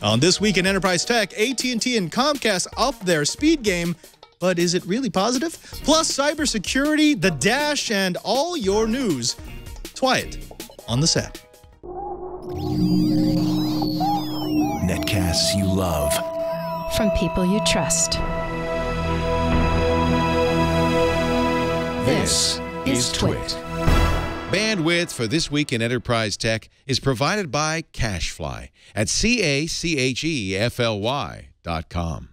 On This Week in Enterprise Tech, AT&T and Comcast up their speed game, but is it really positive? Plus cybersecurity, the Dash, and all your news. Twit on the set. Netcasts you love. From people you trust. This is Twit. Bandwidth for This Week in Enterprise Tech is provided by CacheFly at CACHEFLY.com.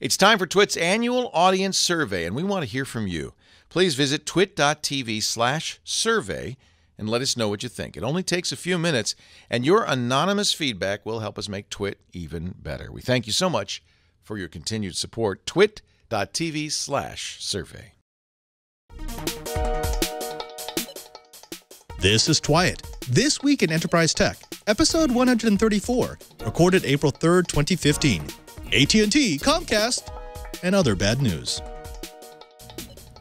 It's time for Twit's annual audience survey, and we want to hear from you. Please visit twit.tv/survey and let us know what you think. It only takes a few minutes, and your anonymous feedback will help us make Twit even better. We thank you so much for your continued support. twit.tv/survey. This is Twit, This Week in Enterprise Tech, episode 134, recorded April 3rd, 2015. AT&T, Comcast, and other bad news.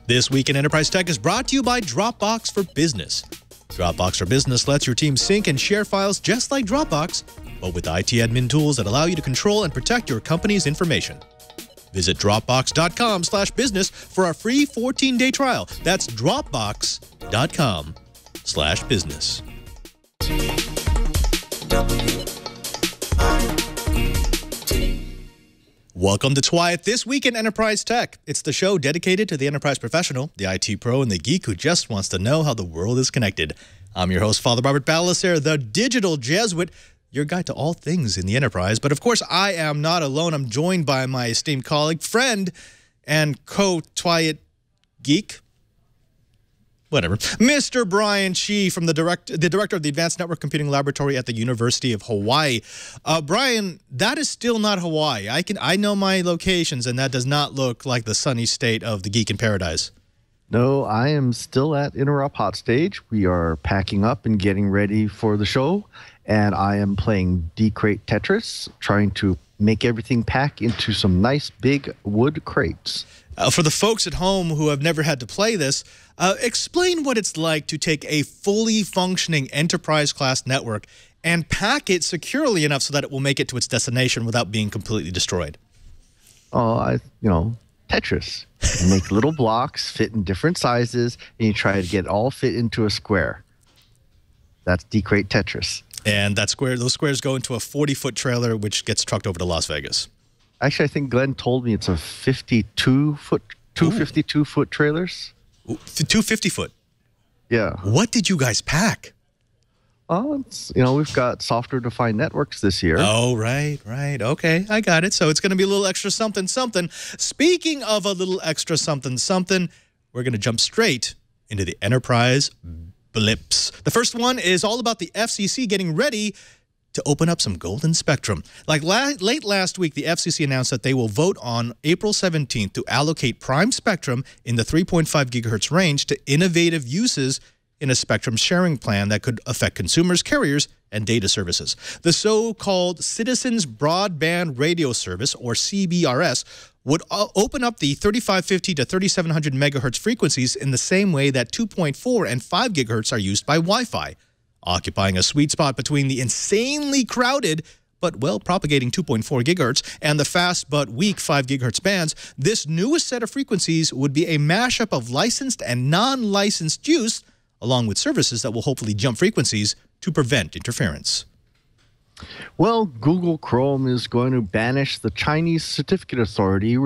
This Week in Enterprise Tech is brought to you by Dropbox for Business. Dropbox for Business lets your team sync and share files just like Dropbox, but with IT admin tools that allow you to control and protect your company's information. Visit dropbox.com/business for our free 14-day trial. That's dropbox.com/business. Welcome to Twit, This Week in Enterprise Tech. It's the show dedicated to the enterprise professional, the IT pro, and the geek who just wants to know how the world is connected. I'm your host, Fr. Robert Ballecer, the digital Jesuit, your guide to all things in the enterprise. But of course, I am not alone. I'm joined by my esteemed colleague, friend, and co-Twit geek, whatever, Mr. Brian Chee, from the director of the Advanced Network Computing Laboratory at the University of Hawaii. Brian, that is still not Hawaii. I know my locations, and that does not look like the sunny state of the geek in paradise. No, I am still at Interop Hot Stage. We are packing up and getting ready for the show, and I am playing D-Crate Tetris, trying to make everything pack into some nice big wood crates. For the folks at home who have never had to play this, explain what it's like to take a fully functioning enterprise-class network and pack it securely enough so that it will make it to its destination without being completely destroyed. Oh, Tetris. You make little blocks fit in different sizes, and you try to get it all fit into a square. That's D-Crate Tetris. And that square, those squares go into a 40-foot trailer, which gets trucked over to Las Vegas. Actually, I think Glenn told me it's a 52-foot trailers. 250-foot. Yeah. What did you guys pack? Oh, it's, we've got software-defined networks this year. Oh, right. Okay, I got it. So it's going to be a little extra something-something. Speaking of a little extra something-something, we're going to jump straight into the enterprise blips. The first one is all about the FCC getting ready to open up some golden spectrum. Like late last week, the FCC announced that they will vote on April 17th to allocate prime spectrum in the 3.5 gigahertz range to innovative uses in a spectrum sharing plan that could affect consumers, carriers, and data services. The so-called Citizens Broadband Radio Service, or CBRS, would open up the 3550 to 3700 megahertz frequencies in the same way that 2.4 and 5 gigahertz are used by Wi-Fi, occupying a sweet spot between the insanely crowded but well-propagating 2.4 gigahertz and the fast but weak 5 gigahertz bands. This newest set of frequencies would be a mashup of licensed and non-licensed use, along with services that will hopefully jump frequencies to prevent interference. Well, Google Chrome is going to banish the Chinese certificate authority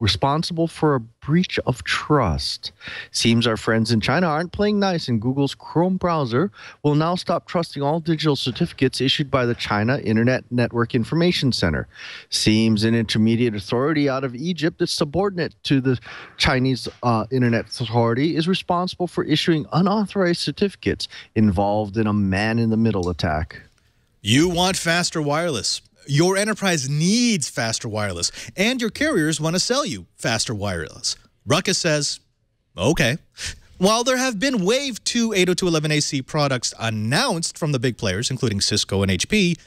responsible for a breach of trust. Seems our friends in China aren't playing nice, and Google's Chrome browser will now stop trusting all digital certificates issued by the China Internet Network Information Center. Seems an intermediate authority out of Egypt that's subordinate to the Chinese Internet Authority is responsible for issuing unauthorized certificates involved in a man-in-the-middle attack. You want faster wireless. Your enterprise needs faster wireless, and your carriers want to sell you faster wireless. Ruckus says, okay. While there have been Wave 2 802.11ac products announced from the big players, including Cisco and HP,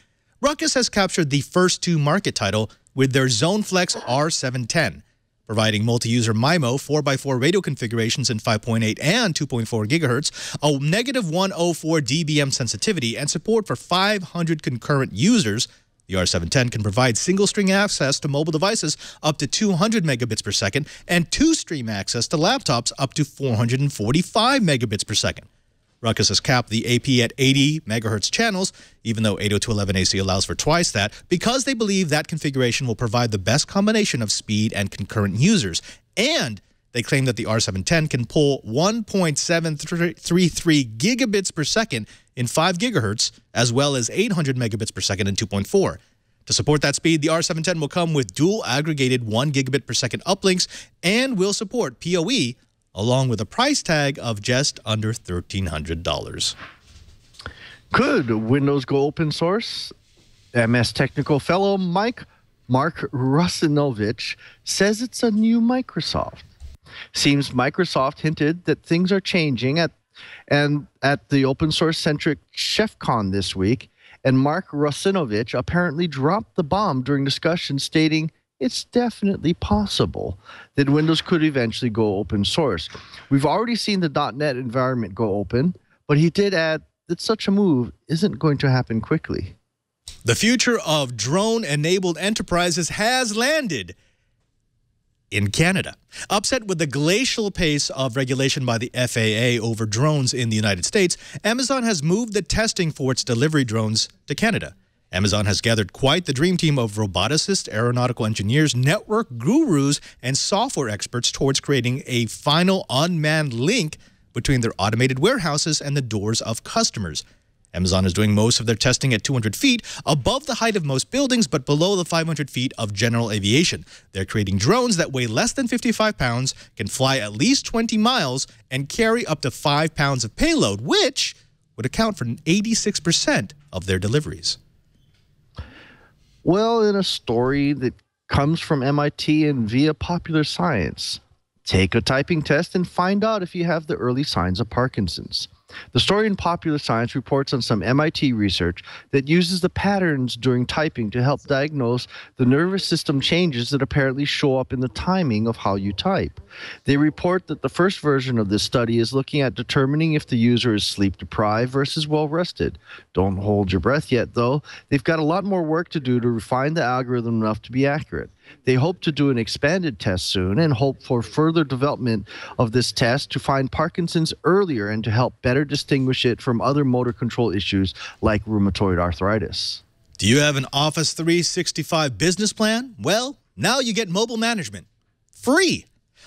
Ruckus has captured the first two market title with their ZoneFlex R710, providing multi-user MIMO 4x4 radio configurations in 5.8 and 2.4 gigahertz, a -104 dBm sensitivity, and support for 500 concurrent users, The R710 can provide single-string access to mobile devices up to 200 megabits per second and two-stream access to laptops up to 445 megabits per second. Ruckus has capped the AP at 80 megahertz channels, even though 802.11ac allows for twice that, because they believe that configuration will provide the best combination of speed and concurrent users. And they claim that the R710 can pull 1.733 gigabits per second in 5 gigahertz, as well as 800 megabits per second in 2.4. To support that speed, the R710 will come with dual aggregated 1 gigabit per second uplinks and will support PoE, along with a price tag of just under $1,300. Could Windows go open source? MS Technical Fellow Mark Russinovich says it's a new Microsoft. Seems Microsoft hinted that things are changing at the open source-centric ChefCon this week, and Mark Russinovich apparently dropped the bomb during discussion, stating, "It's definitely possible that Windows could eventually go open source. We've already seen the .NET environment go open," but he did add that such a move isn't going to happen quickly. The future of drone-enabled enterprises has landed in Canada. Upset with the glacial pace of regulation by the FAA over drones in the United States, Amazon has moved the testing for its delivery drones to Canada. Amazon has gathered quite the dream team of roboticists, aeronautical engineers, network gurus, and software experts towards creating a final unmanned link between their automated warehouses and the doors of customers. Amazon is doing most of their testing at 200 feet, above the height of most buildings, but below the 500 feet of general aviation. They're creating drones that weigh less than 55 pounds, can fly at least 20 miles, and carry up to 5 pounds of payload, which would account for 86% of their deliveries. Well, in a story that comes from MIT and via Popular Science, take a typing test and find out if you have the early signs of Parkinson's. The story in Popular Science reports on some MIT research that uses the patterns during typing to help diagnose the nervous system changes that apparently show up in the timing of how you type. They report that the first version of this study is looking at determining if the user is sleep-deprived versus well-rested. Don't hold your breath yet, though. They've got a lot more work to do to refine the algorithm enough to be accurate. They hope to do an expanded test soon and hope for further development of this test to find Parkinson's earlier and to help better distinguish it from other motor control issues like rheumatoid arthritis. Do you have an Office 365 business plan? Well, now you get mobile management. Free!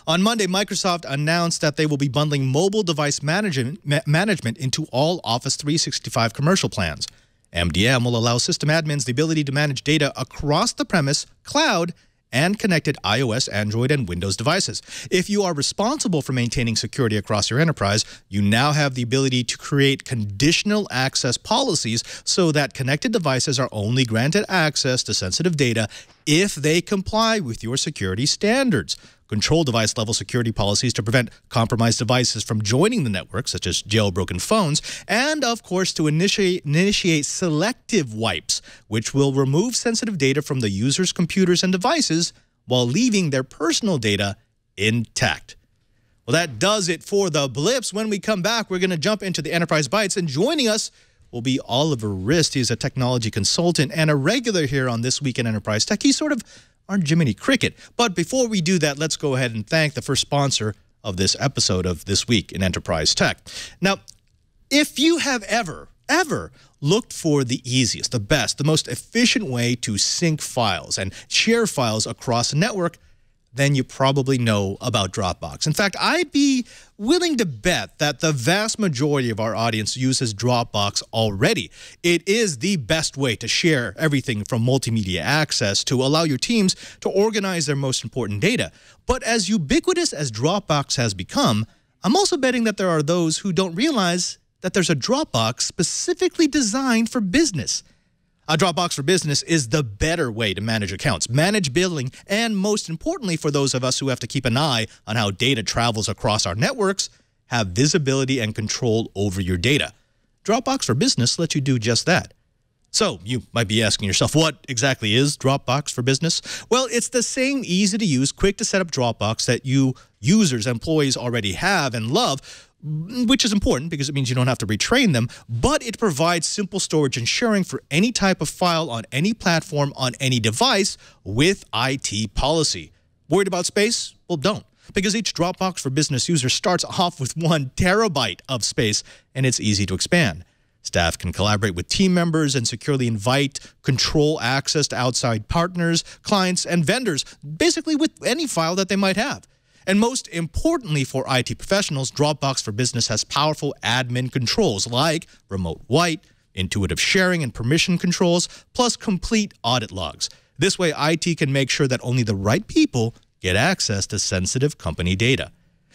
On Monday, Microsoft announced that they will be bundling mobile device management into all Office 365 commercial plans. MDM will allow system admins the ability to manage data across the premise, cloud, and connected iOS, Android, and Windows devices. If you are responsible for maintaining security across your enterprise, you now have the ability to create conditional access policies so that connected devices are only granted access to sensitive data if they comply with your security standards. Control device-level security policies to prevent compromised devices from joining the network, such as jailbroken phones, and, of course, to initiate selective wipes, which will remove sensitive data from the user's computers and devices while leaving their personal data intact. Well, that does it for the blips. When we come back, we're going to jump into the Enterprise Bytes, and joining us will be Oliver Rist. He's a technology consultant and a regular here on This Week in Enterprise Tech. He's sort of our Jiminy Cricket. But before we do that, let's go ahead and thank the first sponsor of this episode of This Week in Enterprise Tech. Now, if you have ever looked for the easiest, the best, the most efficient way to sync files and share files across a network, then you probably know about Dropbox. In fact, I'd be willing to bet that the vast majority of our audience uses Dropbox already. It is the best way to share everything from multimedia access to allow your teams to organize their most important data. But as ubiquitous as Dropbox has become, I'm also betting that there are those who don't realize that there's a Dropbox specifically designed for business. Dropbox for Business is the better way to manage accounts, manage billing, and most importantly for those of us who have to keep an eye on how data travels across our networks, have visibility and control over your data. Dropbox for Business lets you do just that. So you might be asking yourself, what exactly is Dropbox for Business? Well, it's the same easy-to-use, quick-to-set-up Dropbox that you users, employees already have and love, which is important because it means you don't have to retrain them, but it provides simple storage and sharing for any type of file on any platform on any device with IT policy. Worried about space? Well, don't, because each Dropbox for business user starts off with 1 terabyte of space, and it's easy to expand. Staff can collaborate with team members and securely invite, control access to outside partners, clients, and vendors, basically with any file that they might have. And most importantly for IT professionals, Dropbox for Business has powerful admin controls like remote write, intuitive sharing and permission controls, plus complete audit logs. This way, IT can make sure that only the right people get access to sensitive company data.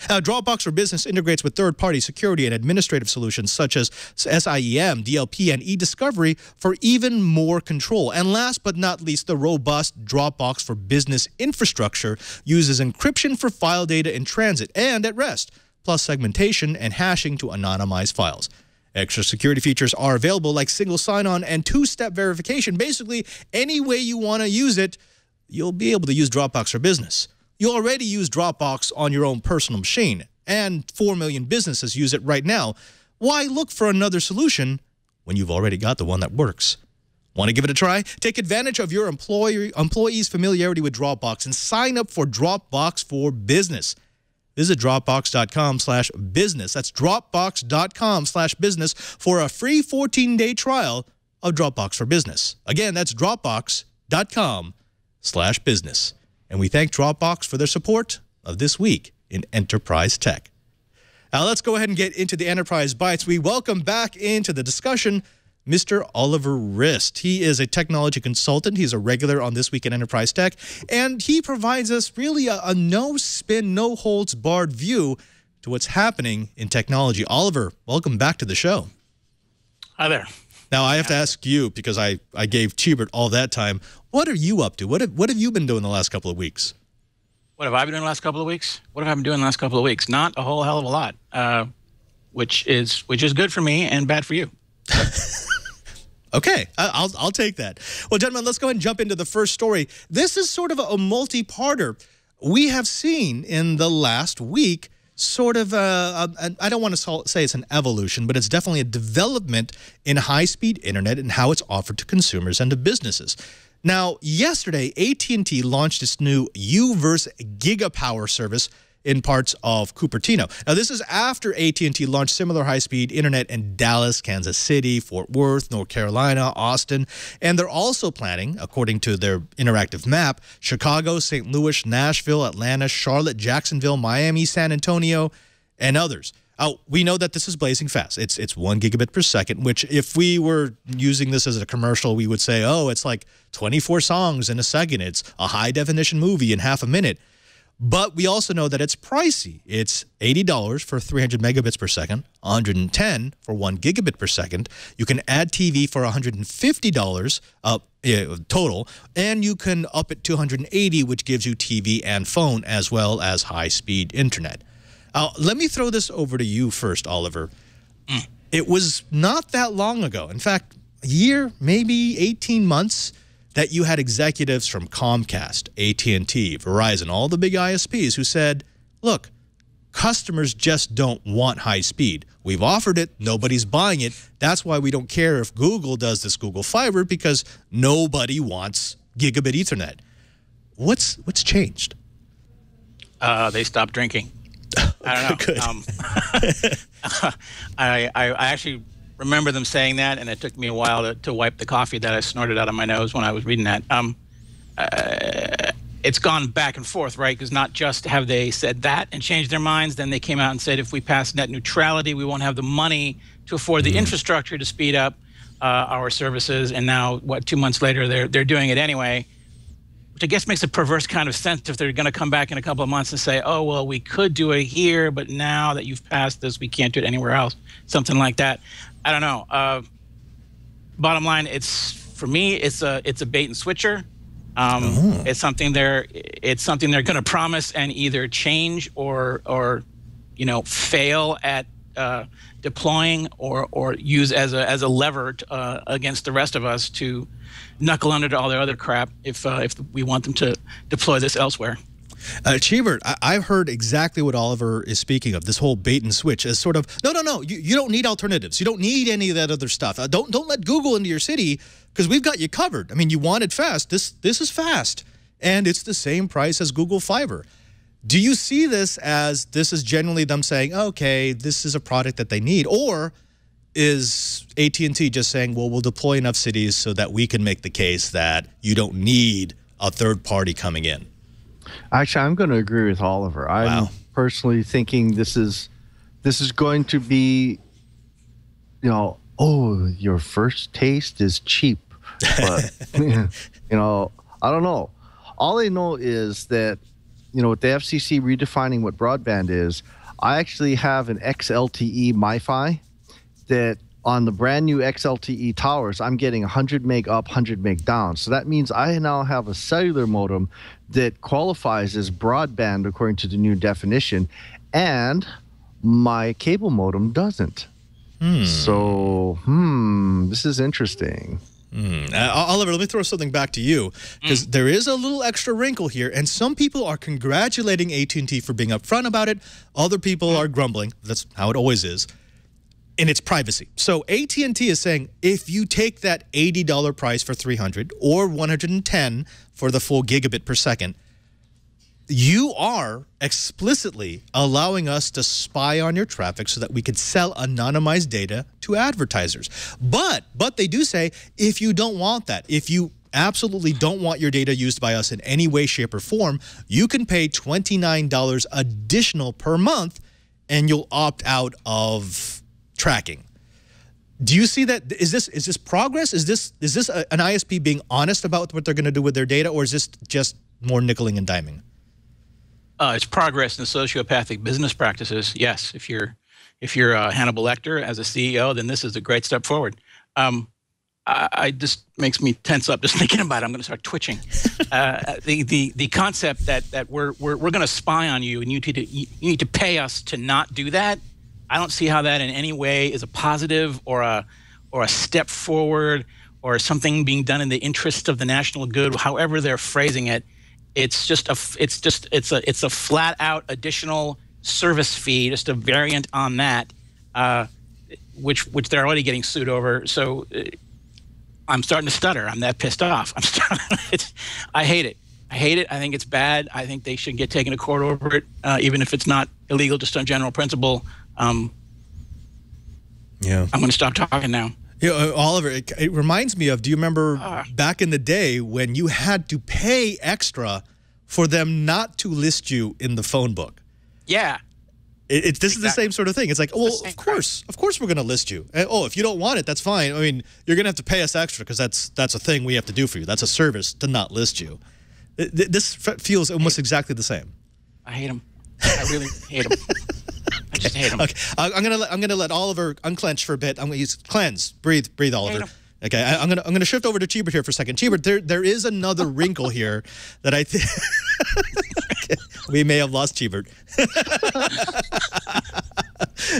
Now, Dropbox for Business integrates with third-party security and administrative solutions such as SIEM, DLP, and eDiscovery for even more control. And last but not least, the robust Dropbox for Business infrastructure uses encryption for file data in transit and at rest, plus segmentation and hashing to anonymize files. Extra security features are available like single sign-on and two-step verification. Basically, any way you want to use it, you'll be able to use Dropbox for Business. You already use Dropbox on your own personal machine, and 4 million businesses use it right now. Why look for another solution when you've already got the one that works? Want to give it a try? Take advantage of your employee's familiarity with Dropbox and sign up for Dropbox for Business. Visit Dropbox.com/business. That's Dropbox.com/business for a free 14-day trial of Dropbox for Business. Again, that's Dropbox.com/business. And we thank Dropbox for their support of This Week in Enterprise Tech. Now, let's go ahead and get into the Enterprise Bytes. We welcome back into the discussion Mr. Oliver Rist. He is a technology consultant. He's a regular on This Week in Enterprise Tech. And he provides us really a no-spin, no-holds-barred view to what's happening in technology. Oliver, welcome back to the show. Hi there. Now, I have to ask you, because I gave Tubert all that time, what are you up to? What have you been doing the last couple of weeks? What have I been doing the last couple of weeks? Not a whole hell of a lot, which is good for me and bad for you. Okay, I'll take that. Well, gentlemen, let's go ahead and jump into the first story. This is sort of a multi-parter. We have seen in the last week sort of I don't want to say it's an evolution, but it's definitely a development in high-speed internet and how it's offered to consumers and to businesses. Now, yesterday, AT&T launched its new U-verse Gigapower service in parts of Cupertino. Now, this is after AT&T launched similar high-speed internet in Dallas, Kansas City, Fort Worth, North Carolina, Austin, and they're also planning, according to their interactive map, Chicago, St. Louis, Nashville, Atlanta, Charlotte, Jacksonville, Miami, San Antonio, and others. Oh, we know that this is blazing fast. It's 1 gigabit per second, which if we were using this as a commercial, we would say, oh, it's like 24 songs in a second. It's a high-definition movie in half a minute. But we also know that it's pricey. It's $80 for 300 megabits per second, $110 for 1 gigabit per second. You can add TV for $150 total, and you can up it to $280, which gives you TV and phone as well as high-speed internet. Let me throw this over to you first, Oliver. It was not that long ago, in fact, a year, maybe 18 months, that you had executives from Comcast, AT&T, Verizon, all the big ISPs who said, look, customers just don't want high speed. We've offered it. Nobody's buying it. That's why we don't care if Google does this Google Fiber, because nobody wants gigabit Ethernet. What's changed? They stopped drinking. I don't know. I actually remember them saying that, and it took me a while to wipe the coffee that I snorted out of my nose when I was reading that. It's gone back and forth, right? Because not just have they said that and changed their minds, then they came out and said if we pass net neutrality, we won't have the money to afford the infrastructure to speed up our services. And now, what, 2 months later, they're doing it anyway. Which I guess makes a perverse kind of sense if they're going to come back in a couple of months and say, oh, well, we could do it here, but now that you've passed this, we can't do it anywhere else, something like that. I don't know. Bottom line, it's for me, it's a bait and switcher. It's something they're going to promise and either change or you know, fail at deploying or use as a lever against the rest of us to knuckle under to all their other crap if we want them to deploy this elsewhere. Cheebert, I've heard exactly what Oliver is speaking of, this whole bait and switch as sort of, no, you don't need alternatives. You don't need any of that other stuff. Don't let Google into your city because we've got you covered. I mean, you want it fast. This is fast, and it's the same price as Google Fiber. Do you see this as this is generally them saying, okay, this is a product that they need, or is AT&T just saying, well, we'll deploy enough cities so that we can make the case that you don't need a third party coming in? Actually, I'm going to agree with Oliver. I'm personally thinking this is going to be, you know, oh, your first taste is cheap. But, you know, I don't know. All I know is that, you know, with the FCC redefining what broadband is, I actually have an XLTE MiFi that on the brand new XLTE towers, I'm getting 100 meg up, 100 meg down. So that means I now have a cellular modem that qualifies as broadband according to the new definition, and my cable modem doesn't. So, this is interesting. Oliver, let me throw something back to you, because there is a little extra wrinkle here, and some people are congratulating AT&T for being upfront about it. Other people are grumbling. That's how it always is. And it's privacy. So AT&T is saying, if you take that $80 price for 300 or 110 for the full gigabit per second, you are explicitly allowing us to spy on your traffic so that we could sell anonymized data to advertisers. But they do say, if you don't want that, if you absolutely don't want your data used by us in any way, shape, or form, you can pay $29 additional per month, and you'll opt out of tracking. Do you see that? Is this progress? Is this an ISP being honest about what they're going to do with their data, or is this just more nickeling and diming? It's progress in the sociopathic business practices. Yes, if you're Hannibal Lecter as a CEO, then this is a great step forward. I just makes me tense up just thinking about it. I'm going to start twitching. The concept that we're going to spy on you and you need to pay us to not do that. I don't see how that in any way is a positive or a step forward or something being done in the interest of the national good. However they're phrasing it, it's a flat out additional service fee, just a variant on that, which they're already getting sued over. So I'm starting to stutter. I'm that pissed off. I hate it. I hate it. I think it's bad. I think they should get taken to court over it, even if it's not illegal, just on general principle. Yeah, I'm going to stop talking now. You know, Oliver, it reminds me of, do you remember back in the day when you had to pay extra for them not to list you in the phone book? Yeah. This exactly. Is the same sort of thing. It's like, well, of course we're going to list you. And, oh, if you don't want it, that's fine. I mean, you're going to have to pay us extra because that's a thing we have to do for you. That's a service to not list you. This feels almost exactly the same. I hate them. I really hate them. I just hate him. Okay. I'm gonna let Oliver unclench for a bit. I'm gonna use cleanse, breathe, Oliver. Okay, I'm gonna shift over to Cheebert here for a second. Cheebert, there is another wrinkle here that I think we may have lost Cheebert.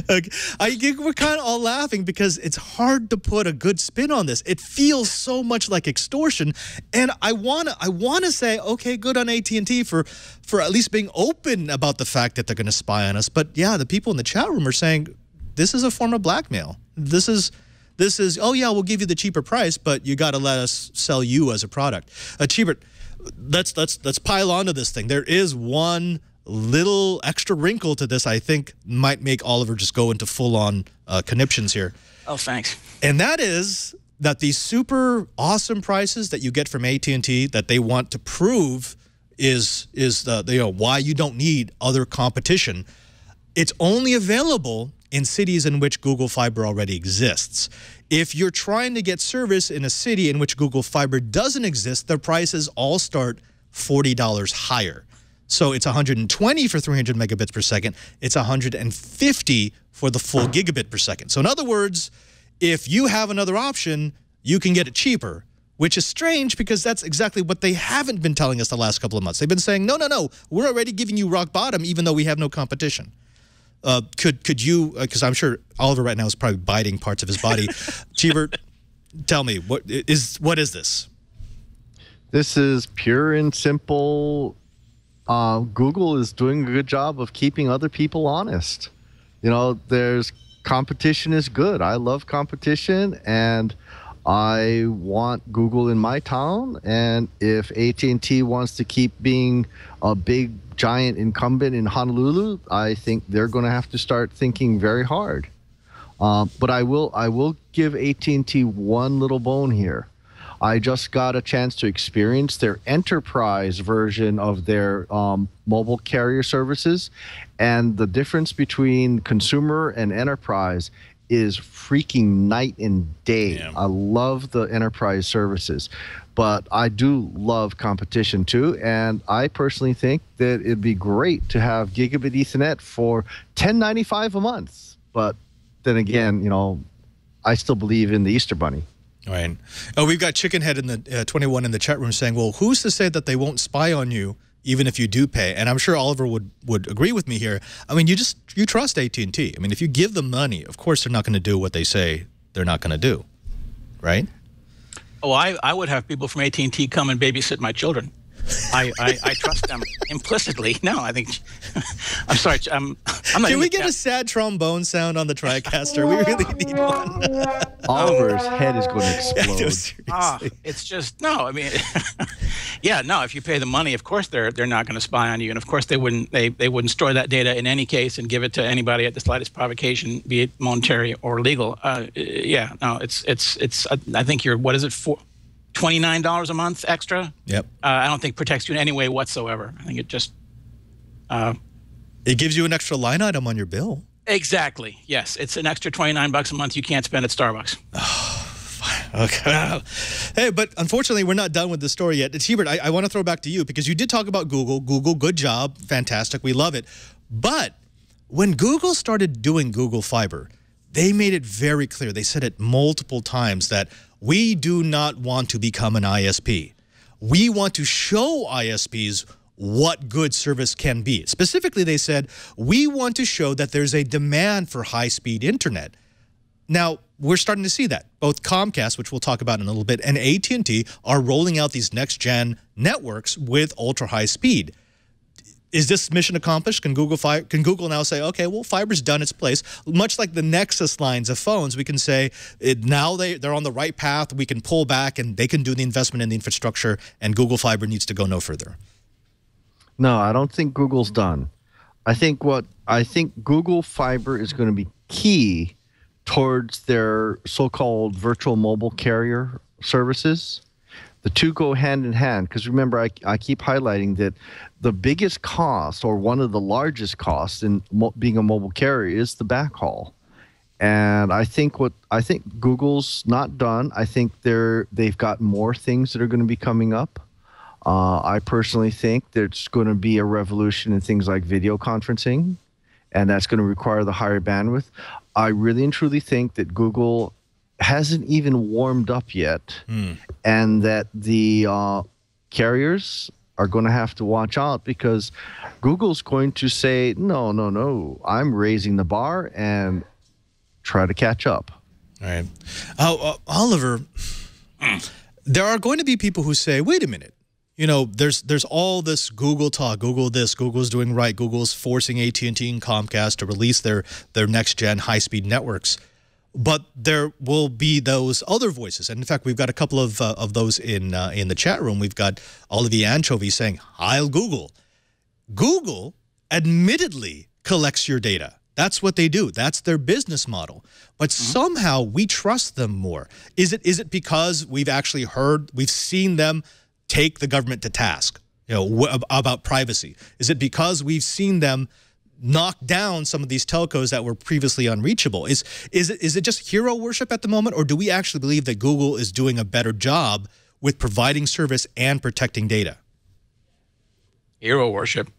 Okay. I think we're kind of all laughing because it's hard to put a good spin on this. It feels so much like extortion, and I wanna say, okay, good on AT&T for at least being open about the fact that they're gonna spy on us. But yeah, the people in the chat room are saying this is a form of blackmail. This is, oh yeah, we'll give you the cheaper price, but you got to let us sell you as a product. Cheebert, let's pile onto this thing. There is one little extra wrinkle to this I think might make Oliver just go into full-on conniptions here. Oh, thanks. And that is that these super awesome prices that you get from AT&T that they want to prove is why you don't need other competition. It's only available in cities in which Google Fiber already exists. If you're trying to get service in a city in which Google Fiber doesn't exist, the prices all start $40 higher. So it's $120 for 300 megabits per second. It's $150 for the full gigabit per second. So in other words, if you have another option, you can get it cheaper, which is strange because that's exactly what they haven't been telling us the last couple of months. They've been saying, no, we're already giving you rock bottom even though we have no competition. Could you, because I'm sure Oliver right now is probably biting parts of his body. Cheebert, tell me, what is this? This is pure and simple Google is doing a good job of keeping other people honest. You know, there's competition is good. I love competition, and I want Google in my town. And if AT&T wants to keep being a big, giant incumbent in Honolulu, I think they're going to have to start thinking very hard. But I will give AT&T one little bone here. I just got a chance to experience their enterprise version of their mobile carrier services. And the difference between consumer and enterprise is freaking night and day. Yeah. I love the enterprise services, but I do love competition too. And I personally think that it'd be great to have gigabit Ethernet for $10.95 a month. But then again, you know, I still believe in the Easter Bunny. Right. Oh, we've got Chickenhead in the 21 in the chat room saying, well, who's to say that they won't spy on you even if you do pay? And I'm sure Oliver would agree with me here. I mean, you trust AT&T. I mean, if you give them money, of course they're not going to do what they say they're not going to do, right? Oh, I would have people from AT&T come and babysit my children. I trust them implicitly. No, I think I'm sorry. I'm not. Can we get a sad trombone sound on the TriCaster? We really need one. Oliver's head is going to explode. No, it's just no. I mean, yeah, no. If you pay the money, of course they're not going to spy on you, and of course they wouldn't. They wouldn't store that data in any case and give it to anybody at the slightest provocation, be it monetary or legal. Yeah, no. It's. I think you're. What is it for? $29 a month extra. Yep. I don't think protects you in any way whatsoever. I think it just it gives you an extra line item on your bill. Exactly. Yes, it's an extra $29 a month you can't spend at Starbucks. Okay. Hey, but unfortunately, we're not done with the story yet. Hubert, I want to throw back to you because you did talk about Google. Google, good job, fantastic, we love it. But when Google started doing Google Fiber, they made it very clear. They said it multiple times that we do not want to become an ISP. We want to show ISPs what good service can be. Specifically, they said, we want to show that there's a demand for high-speed internet. Now, we're starting to see that. Both Comcast, which we'll talk about in a little bit, and AT&T are rolling out these next-gen networks with ultra-high speed. Is this mission accomplished? Can Google now say, okay, well, fiber's done its place. Much like the Nexus lines of phones, we can say now they're on the right path. We can pull back, and they can do the investment in the infrastructure, and Google Fiber needs to go no further. No, I don't think Google's done. I think Google Fiber is going to be key towards their so-called virtual mobile carrier services. The two go hand in hand because remember, I keep highlighting that the biggest cost or one of the largest costs in being a mobile carrier is the backhaul. And I think Google's not done. I think they've got more things that are going to be coming up. I personally think there's going to be a revolution in things like video conferencing, and that's going to require the higher bandwidth. I really and truly think that Google hasn't even warmed up yet, and that the carriers are going to have to watch out because Google's going to say, no, no, no, I'm raising the bar and try to catch up. All right. Oliver, there are going to be people who say, wait a minute, you know, there's all this Google talk, Google this, Google's doing right, Google's forcing AT&T and Comcast to release their next-gen high-speed networks. But there will be those other voices. And, in fact, we've got a couple of those in the chat room. We've got Olivier Anchovy saying, I'll Google. Google admittedly collects your data. That's what they do. That's their business model. But somehow we trust them more. Is it because we've actually heard, we've seen them take the government to task, you know, about privacy? Is it because we've seen them knock down some of these telcos that were previously unreachable? Is it just hero worship at the moment, or do we actually believe that Google is doing a better job with providing service and protecting data? Hero worship.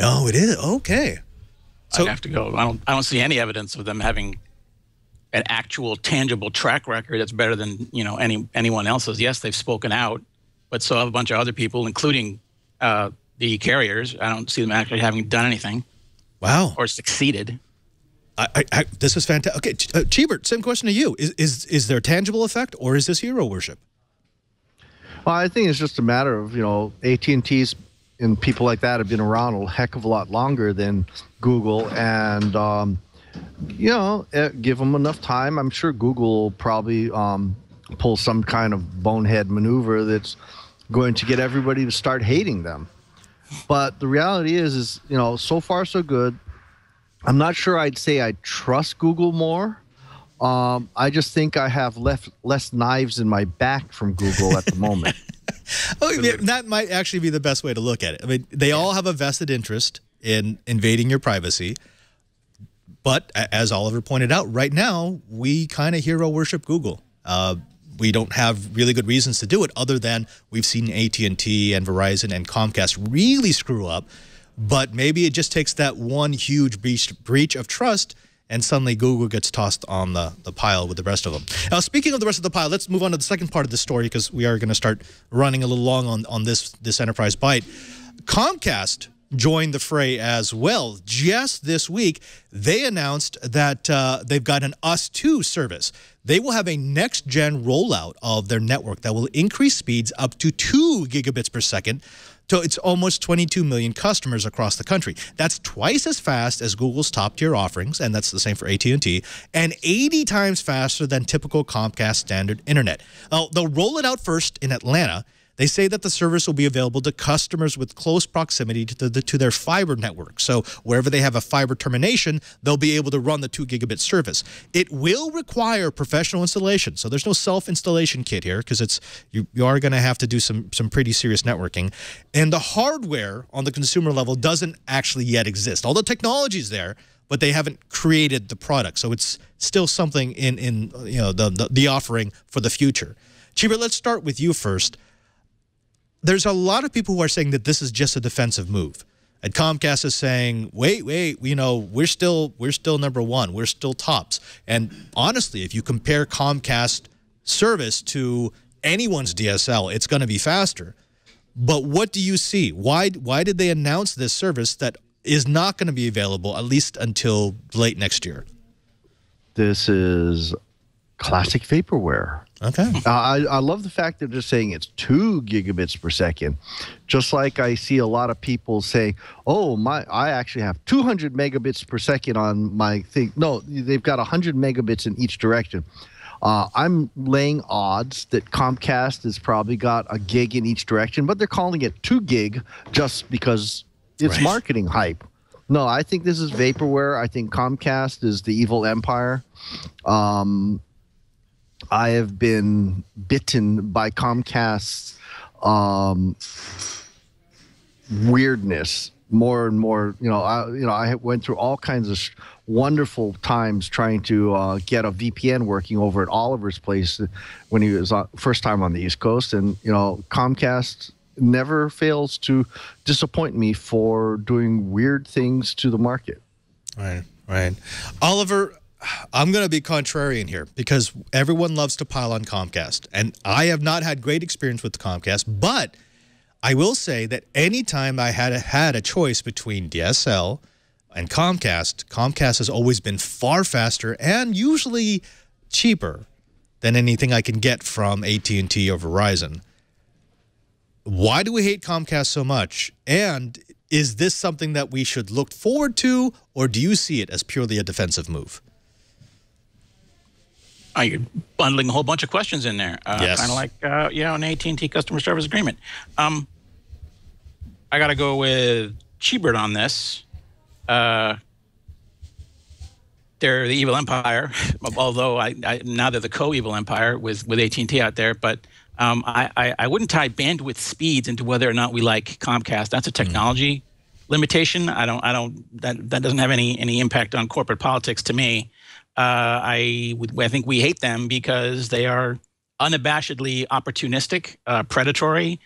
Oh, it is? Okay. So, I'd have to go. I don't see any evidence of them having an actual tangible track record that's better than, you know, anyone else's. Yes, they've spoken out, but so have a bunch of other people, including the carriers. I don't see them actually having done anything. Wow. Or succeeded. I this is fantastic. Okay, Chibert, same question to you. Is there tangible effect, or is this hero worship? Well, I think it's just a matter of, you know, AT&T's and people like that have been around a heck of a lot longer than Google. And, you know, give them enough time. I'm sure Google will probably pull some kind of bonehead maneuver that's going to get everybody to start hating them. But the reality is, you know, so far so good. I'm not sure I'd say I trust Google more. I just think I have less knives in my back from Google at the moment. Oh, yeah, that might actually be the best way to look at it. I mean, they all have a vested interest in invading your privacy. But as Oliver pointed out, right now, we kind of hero worship Google. We don't have really good reasons to do it other than we've seen AT&T and Verizon and Comcast really screw up. But maybe it just takes that one huge breach of trust, and suddenly Google gets tossed on the pile with the rest of them. Now, speaking of the rest of the pile, let's move on to the second part of the story because we are going to start running a little long on this Enterprise Byte. Comcast joined the fray as well. Just this week, they announced that they've got an US2 service. They will have a next-gen rollout of their network that will increase speeds up to 2 gigabits per second. So it's almost 22 million customers across the country. That's twice as fast as Google's top-tier offerings, and that's the same for AT&T, and 80 times faster than typical Comcast standard internet. They'll roll it out first in Atlanta. They say that the service will be available to customers with close proximity to their fiber network. So wherever they have a fiber termination, they'll be able to run the 2 gigabit service. It will require professional installation. So there's no self-installation kit here because it's you are going to have to do some pretty serious networking. And the hardware on the consumer level doesn't actually yet exist. All the technology's there, but they haven't created the product. So it's still something in you know the offering for the future. Cheever, let's start with you first. There's a lot of people who are saying that this is just a defensive move. And Comcast is saying, wait, you know, we're still number one. We're still tops. And honestly, if you compare Comcast service to anyone's DSL, it's going to be faster. But what do you see? Why did they announce this service that is not going to be available at least until late next year? This is classic vaporware. Okay. I love the fact they're just saying it's 2 gigabits per second. Just like I see a lot of people say, oh, I actually have 200 megabits per second on my thing. No, they've got 100 megabits in each direction. I'm laying odds that Comcast has probably got a gig in each direction, but they're calling it 2 gig just because it's right. Marketing hype. No, I think this is vaporware. I think Comcast is the evil empire. I have been bitten by Comcast's weirdness more and more. I went through all kinds of wonderful times trying to get a VPN working over at Oliver's place when he was first time on the East Coast, and you know Comcast never fails to disappoint me for doing weird things to the market. Right, right, Oliver. I'm going to be contrarian here because everyone loves to pile on Comcast. And I have not had great experience with Comcast, but I will say that anytime I had a choice between DSL and Comcast, Comcast has always been far faster and usually cheaper than anything I can get from AT&T or Verizon. Why do we hate Comcast so much? And is this something that we should look forward to, or do you see it as purely a defensive move? You're bundling a whole bunch of questions in there, yes. Kind of like an AT&T customer service agreement. I got to go with Cheebert on this. They're the evil empire, although now they're the co-evil empire with AT&T out there. But I wouldn't tie bandwidth speeds into whether or not we like Comcast. That's a technology limitation. That doesn't have any impact on corporate politics to me. I think we hate them because they are unabashedly opportunistic, predatory.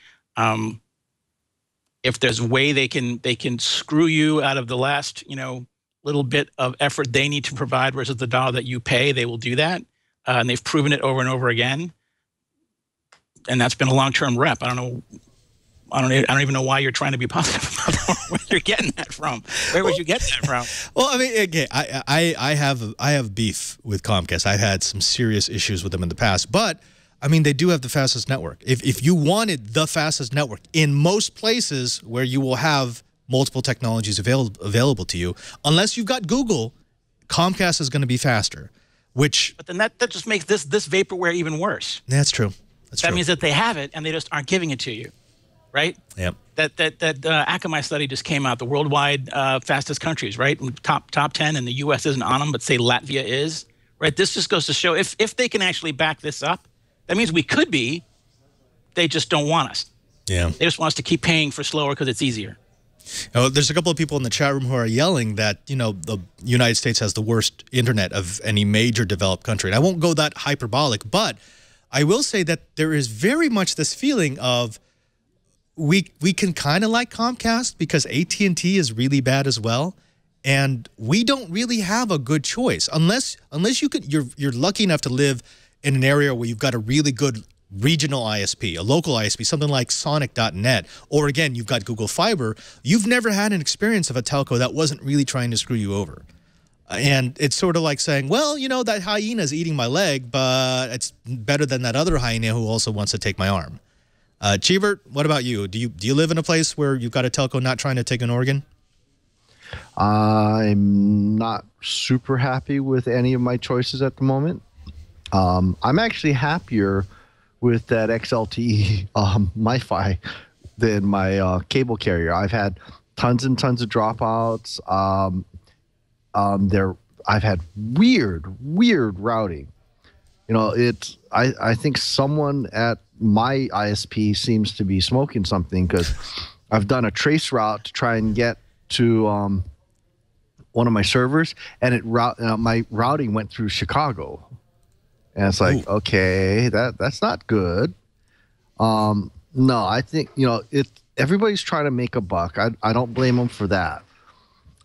If there's a way they can screw you out of the last little bit of effort they need to provide versus the dollar that you pay, they will do that, and they've proven it over and over again. And that's been a long-term rep. I don't even know why you're trying to be positive about that, where you're getting that from. Where would you get that from? Well, I mean, again, I have beef with Comcast. I've had some serious issues with them in the past, but I mean, they do have the fastest network. If you wanted the fastest network in most places where you will have multiple technologies available to you, unless you've got Google, Comcast is going to be faster. Which, but then that just makes this vaporware even worse. That's true. That means that they have it and they just aren't giving it to you, right? Yep. That Akamai study just came out, the worldwide fastest countries, right? Top 10, and the U.S. isn't on them, but say Latvia is, right? This just goes to show if they can actually back this up, that means we could be. They just don't want us. Yeah. They just want us to keep paying for slower because it's easier. Oh, there's a couple of people in the chat room who are yelling that, you know, the United States has the worst internet of any major developed country. And I won't go that hyperbolic, but I will say that there is very much this feeling of we can kind of like Comcast because AT&T is really bad as well, and we don't really have a good choice unless you're lucky enough to live in an area where you've got a really good regional ISP, a local ISP, something like Sonic.net, or again, you've got Google Fiber. You've never had an experience of a telco that wasn't really trying to screw you over. And it's sort of like saying, well, you know, that hyena is eating my leg, but it's better than that other hyena who also wants to take my arm. Cheevert, what about you? Do you live in a place where you've got a telco not trying to take an organ? I'm not super happy with any of my choices at the moment. I'm actually happier with that XLTE MiFi than my cable carrier. I've had tons and tons of dropouts. I've had weird routing. You know, it's I think someone at my ISP seems to be smoking something, because I've done a trace route to try and get to one of my servers, and my routing went through Chicago, and it's like, ooh, okay, that's not good. No, I think, you know, everybody's trying to make a buck. I don't blame them for that.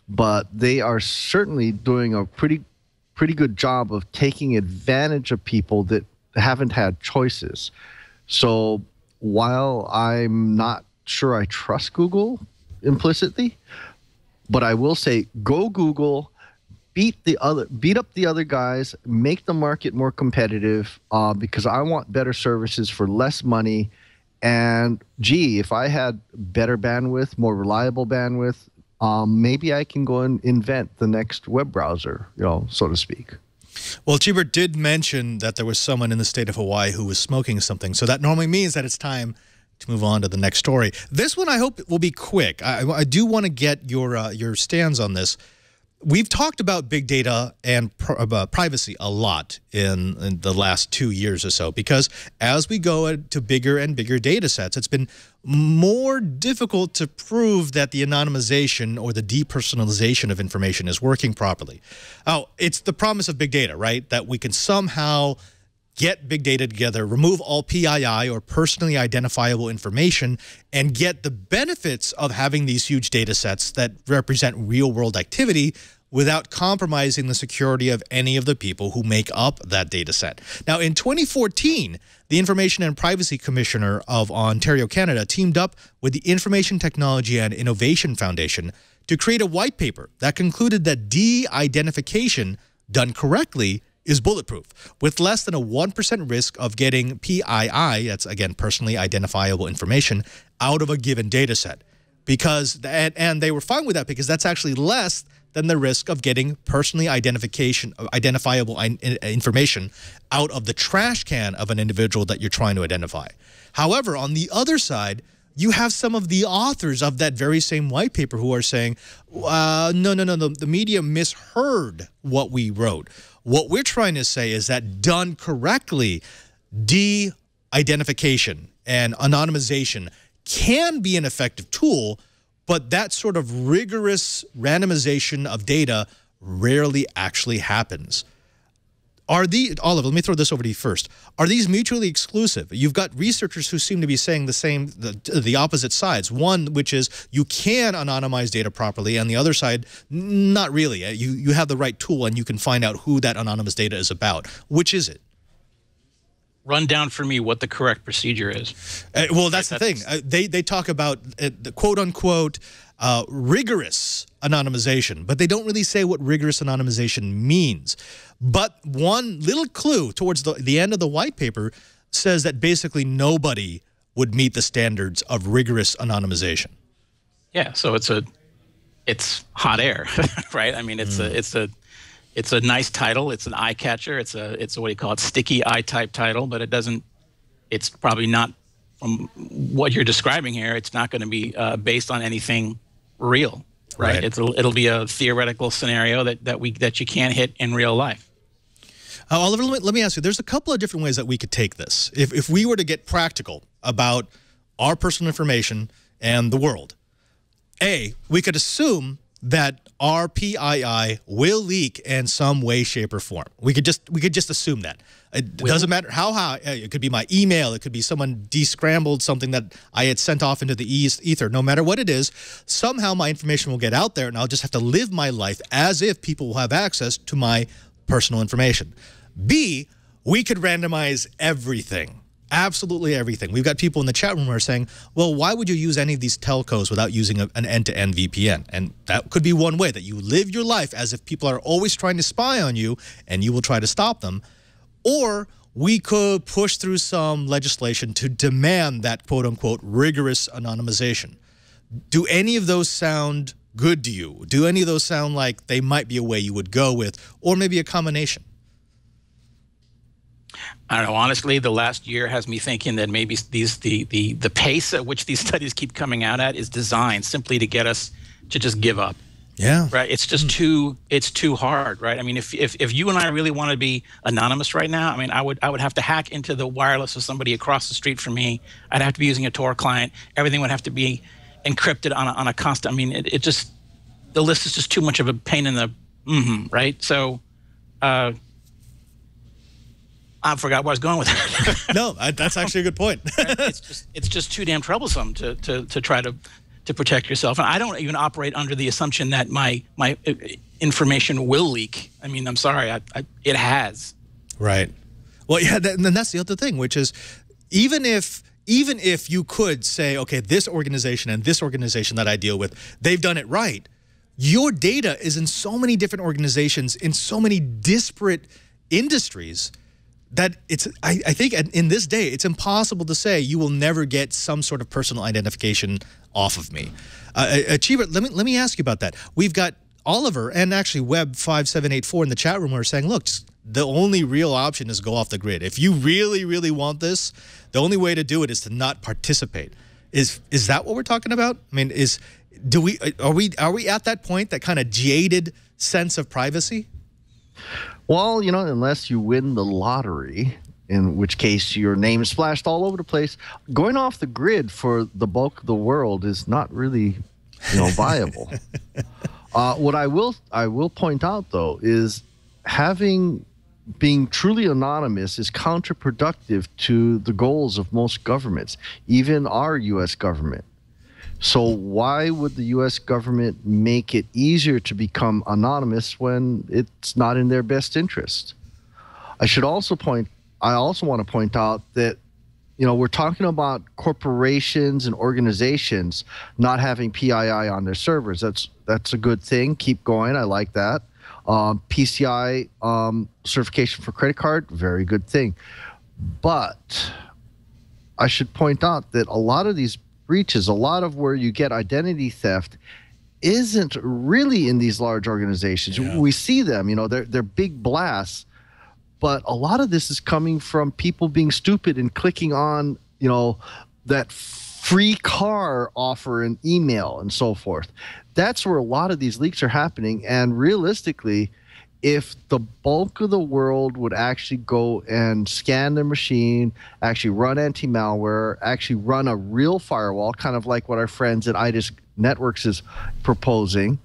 But they are certainly doing a pretty good job of taking advantage of people that haven't had choices. So while I'm not sure I trust Google implicitly, but I will say, go Google, beat up the other guys, make the market more competitive, because I want better services for less money. And gee, if I had better bandwidth, more reliable bandwidth, maybe I can go and invent the next web browser, you know, so to speak. Well, Cheebert did mention that there was someone in the state of Hawaii who was smoking something, so that normally means that it's time to move on to the next story. This one I hope will be quick. I do want to get your stands on this. We've talked about big data and privacy a lot in the last 2 years or so, because as we go to bigger and bigger data sets, it's been more difficult to prove that the anonymization or the depersonalization of information is working properly. Oh, it's the promise of big data, right? That we can somehow get big data together, remove all PII or personally identifiable information, and get the benefits of having these huge data sets that represent real-world activity without compromising the security of any of the people who make up that data set. Now, in 2014, the Information and Privacy Commissioner of Ontario, Canada, teamed up with the Information Technology and Innovation Foundation to create a white paper that concluded that de-identification, done correctly, is bulletproof, with less than a 1% risk of getting PII, that's again personally identifiable information, out of a given data set. Because, and they were fine with that because that's actually less than the risk of getting personally identifiable information out of the trash can of an individual that you're trying to identify. However, on the other side, you have some of the authors of that very same white paper who are saying, no, the media misheard what we wrote. What we're trying to say is that done correctly, de-identification and anonymization can be an effective tool, but that sort of rigorous randomization of data rarely actually happens. Oliver, let me throw this over to you first. Are these mutually exclusive? You've got researchers who seem to be saying the opposite sides. One, which is you can anonymize data properly, and the other side, not really. You have the right tool, and you can find out who that anonymous data is about. Which is it? Run down for me what the correct procedure is. Well, that's the thing. They talk about the quote-unquote rigorous anonymization, but they don't really say what rigorous anonymization means. But one little clue towards the end of the white paper, says that basically nobody would meet the standards of rigorous anonymization. Yeah, so it's hot air, right? I mean, it's a nice title. It's an eye catcher. It's a what do you call it? Sticky eye type title, but it doesn't. It's probably not from what you're describing here. It's not going to be based on anything real, right? It'll be a theoretical scenario that you can't hit in real life. Oliver, let me ask you, there's a couple of different ways that we could take this. If we were to get practical about our personal information and the world, A, we could assume that our PII will leak in some way, shape, or form. We could just assume that. It doesn't matter how high. It could be my email. It could be someone descrambled something that I had sent off into the ether. No matter what it is, somehow my information will get out there, and I'll just have to live my life as if people will have access to my personal information. B, we could randomize everything, absolutely everything. We've got people in the chat room who are saying, well, why would you use any of these telcos without using an end-to-end VPN? And that could be one way, that you live your life as if people are always trying to spy on you and you will try to stop them. Or we could push through some legislation to demand that quote-unquote rigorous anonymization. Do any of those sound good to you? Do any of those sound like they might be a way you would go with, or maybe a combination? I don't know. Honestly, the last year has me thinking that maybe the pace at which these studies keep coming out at is designed simply to get us to just give up. Yeah. Right. It's just too hard. Right. I mean, if you and I really want to be anonymous right now, I mean, I would have to hack into the wireless of somebody across the street from me. I'd have to be using a Tor client. Everything would have to be encrypted on a constant. I mean, it just, the list is just too much of a pain in the right? So I forgot where I was going with that. No, that's actually a good point. It's just too damn troublesome to try to protect yourself. And I don't even operate under the assumption that my information will leak. I mean, I'm sorry, it has. Right. Well, yeah, and then that's the other thing, which is even if you could say, okay, this organization and this organization that I deal with, they've done it right. Your data is in so many different organizations, in so many disparate industries, that I think in this day, it's impossible to say you will never get some sort of personal identification off of me. Achiever, let me ask you about that. We've got Oliver and actually Web5784 in the chat room who are saying, look, just, the only real option is go off the grid. If you really, really want this, the only way to do it is to not participate. Is that what we're talking about? I mean, are we at that point, that kind of jaded sense of privacy? Well, you know, unless you win the lottery, in which case your name is splashed all over the place, going off the grid for the bulk of the world is not really, you know, viable. What I will point out though is being truly anonymous is counterproductive to the goals of most governments, even our U.S. government. So why would the U.S. government make it easier to become anonymous when it's not in their best interest? I also want to point out that, you know, we're talking about corporations and organizations not having PII on their servers. That's a good thing. Keep going. I like that. PCI certification for credit card, very good thing. But I should point out that a lot of these breaches, a lot of where you get identity theft, isn't really in these large organizations. Yeah. We see them, you know, they're big blasts, but a lot of this is coming from people being stupid and clicking on, you know, that free car offer and email and so forth. That's where a lot of these leaks are happening. And realistically, if the bulk of the world would actually go and scan their machine, actually run anti-malware, actually run a real firewall, kind of like what our friends at IDIS Networks is proposing,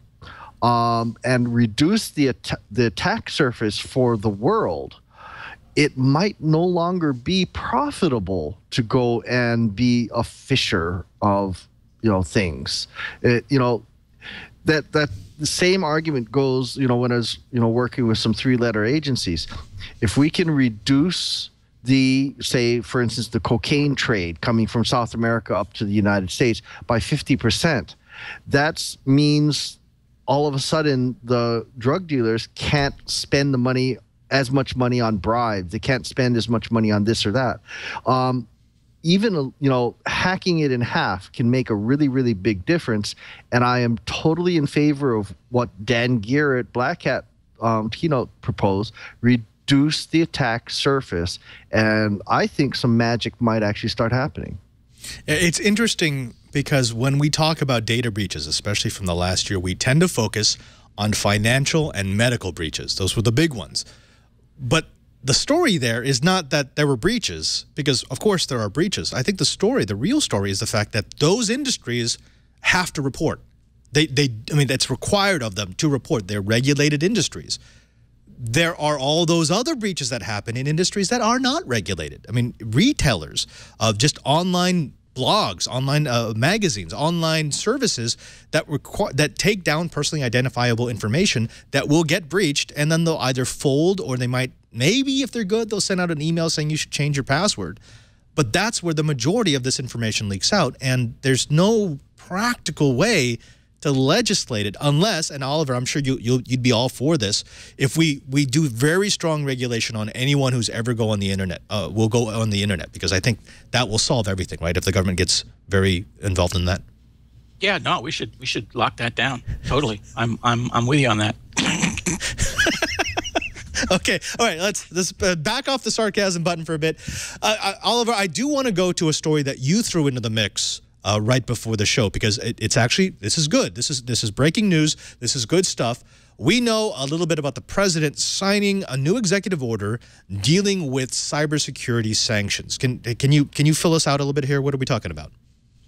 and reduce the attack surface for the world, it might no longer be profitable to go and be a fisher of, you know, things. You know, that the same argument goes, you know, when I was, you know, working with some three-letter agencies. If we can reduce the, say, for instance, the cocaine trade coming from South America up to the United States by 50%, that means all of a sudden the drug dealers can't spend the money as much money on bribes. They can't spend as much money on this or that. Even, you know, hacking it in half can make a really, really big difference. And I am totally in favor of what Dan Geer, Black Hat keynote proposed, reduce the attack surface. And I think some magic might actually start happening. It's interesting because when we talk about data breaches, especially from the last year, we tend to focus on financial and medical breaches. Those were the big ones. But the story there is not that there were breaches, because of course there are breaches. I think the story, the real story, is the fact that those industries have to report. I mean, that's required of them to report. They're regulated industries. There are all those other breaches that happen in industries that are not regulated. I mean, retailers of just online blogs, online magazines, online services that take down personally identifiable information that will get breached, and then they'll either fold, or they might, maybe if they're good, they'll send out an email saying you should change your password. But that's where the majority of this information leaks out, and there's no practical way to legislate it unless, and Oliver, I'm sure you'd be all for this, if we do very strong regulation on anyone who's ever go on the internet, will go on the internet, because I think that will solve everything, right, if the government gets very involved in that. Yeah, no, we should lock that down. Totally. I'm with you on that. Okay, all right, let's back off the sarcasm button for a bit. Oliver, I do want to go to a story that you threw into the mix right before the show, because it's actually, this is good. This is breaking news. This is good stuff. We know a little bit about the president signing a new executive order dealing with cybersecurity sanctions. Can you fill us out a little bit here? What are we talking about?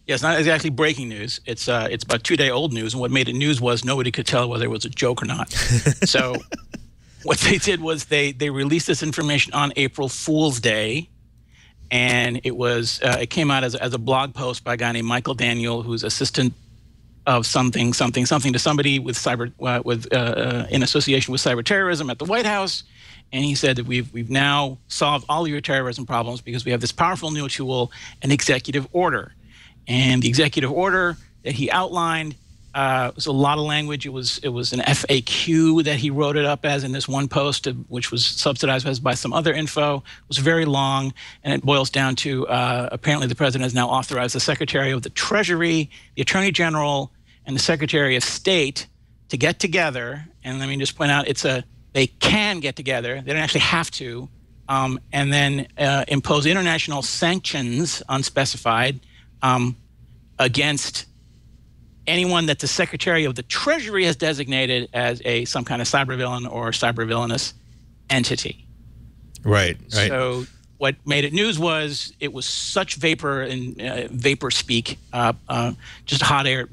Yeah, it's not exactly breaking news. It's about two-day-old news, and what made it news was nobody could tell whether it was a joke or not. So what they did was they released this information on April Fool's Day, and it was it came out as a blog post by a guy named Michael Daniel, who's assistant of something to somebody with cyber in association with cyber terrorism at the White House, and he said that we've now solved all your terrorism problems because we have this powerful new tool, an executive order, and the executive order that he outlined. It was a lot of language. It was an FAQ that he wrote it up as in this one post, which was subsidized by some other info. It was very long, and it boils down to apparently the president has now authorized the Secretary of the Treasury, the Attorney General, and the Secretary of State to get together. And let me just point out, they can get together. They don't actually have to, and then impose international sanctions, unspecified, against anyone that the Secretary of the Treasury has designated as some kind of cybervillain or cybervillainous entity. Right, right. So what made it news was it was such vapor and vapor speak, just hot air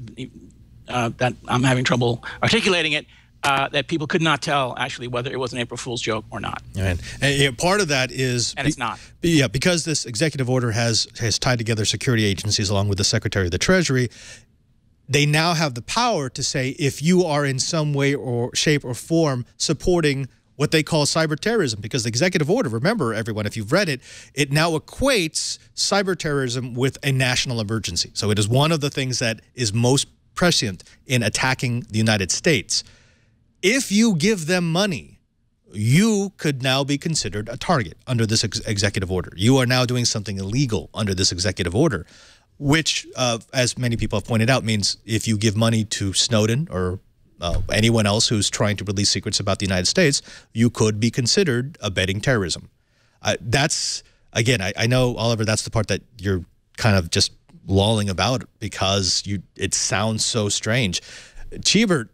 that I'm having trouble articulating it, that people could not tell actually whether it was an April Fool's joke or not. And part of that is... And it's not. Yeah, because this executive order has tied together security agencies along with the Secretary of the Treasury. They now have the power to say if you are in some way or shape or form supporting what they call cyber terrorism, because the executive order, remember everyone, if you've read it, it now equates cyber terrorism with a national emergency. So it is one of the things that is most prescient in attacking the United States. If you give them money, you could now be considered a target under this executive order. You are now doing something illegal under this executive order, which, as many people have pointed out, means if you give money to Snowden or anyone else who's trying to release secrets about the United States, you could be considered abetting terrorism. That's, again, I know, Oliver, that's the part that you're kind of just lolling about because it sounds so strange. Chebert,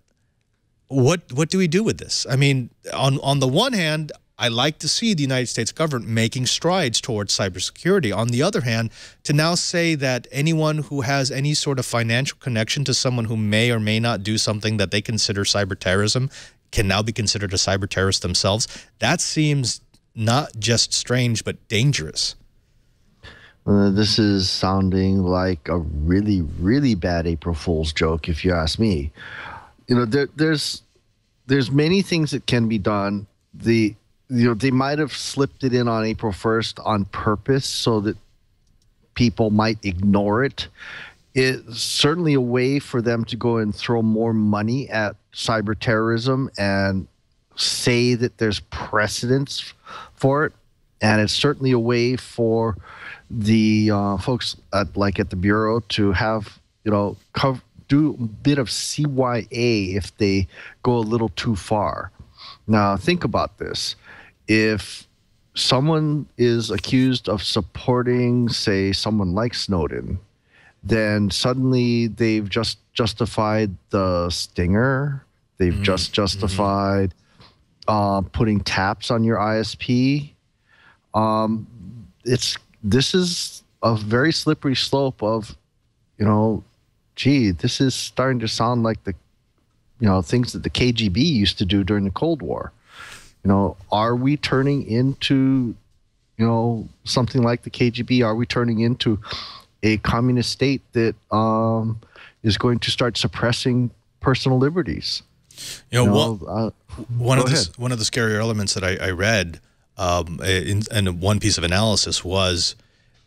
what do we do with this? I mean, on the one hand, I like to see the United States government making strides towards cybersecurity. On the other hand, to now say that anyone who has any sort of financial connection to someone who may or may not do something that they consider cyber terrorism can now be considered a cyber terrorist themselves, that seems not just strange but dangerous. This is sounding like a really, really bad April Fool's joke, if you ask me. You know, there's many things that can be done. You know, they might have slipped it in on April 1st on purpose so that people might ignore it. It's certainly a way for them to go and throw more money at cyber terrorism and say that there's precedence for it. And it's certainly a way for the folks at the Bureau to have, do a bit of CYA if they go a little too far. Now, think about this. If someone is accused of supporting, say, someone like Snowden, then suddenly they've just justified the stinger. They've just justified putting taps on your ISP. This is a very slippery slope of, gee, this is starting to sound like the, things that the KGB used to do during the Cold War. Are we turning into, something like the KGB? Are we turning into a communist state that is going to start suppressing personal liberties? One of the scarier elements that I read in one piece of analysis was,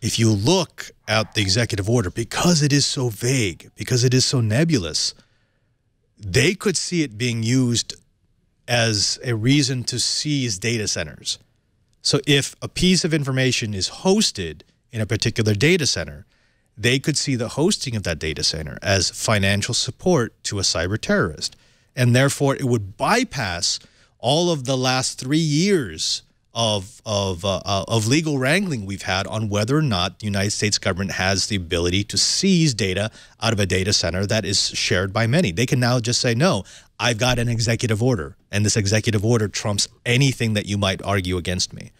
if you look at the executive order, because it is so vague, because it is so nebulous, they could see it being used as a reason to seize data centers. So if a piece of information is hosted in a particular data center, they could see the hosting of that data center as financial support to a cyber terrorist. And therefore, it would bypass all of the last 3 years of legal wrangling we've had on whether or not the United States government has the ability to seize data out of a data center that is shared by many. They can now just say, no, I've got an executive order, and this executive order trumps anything that you might argue against me.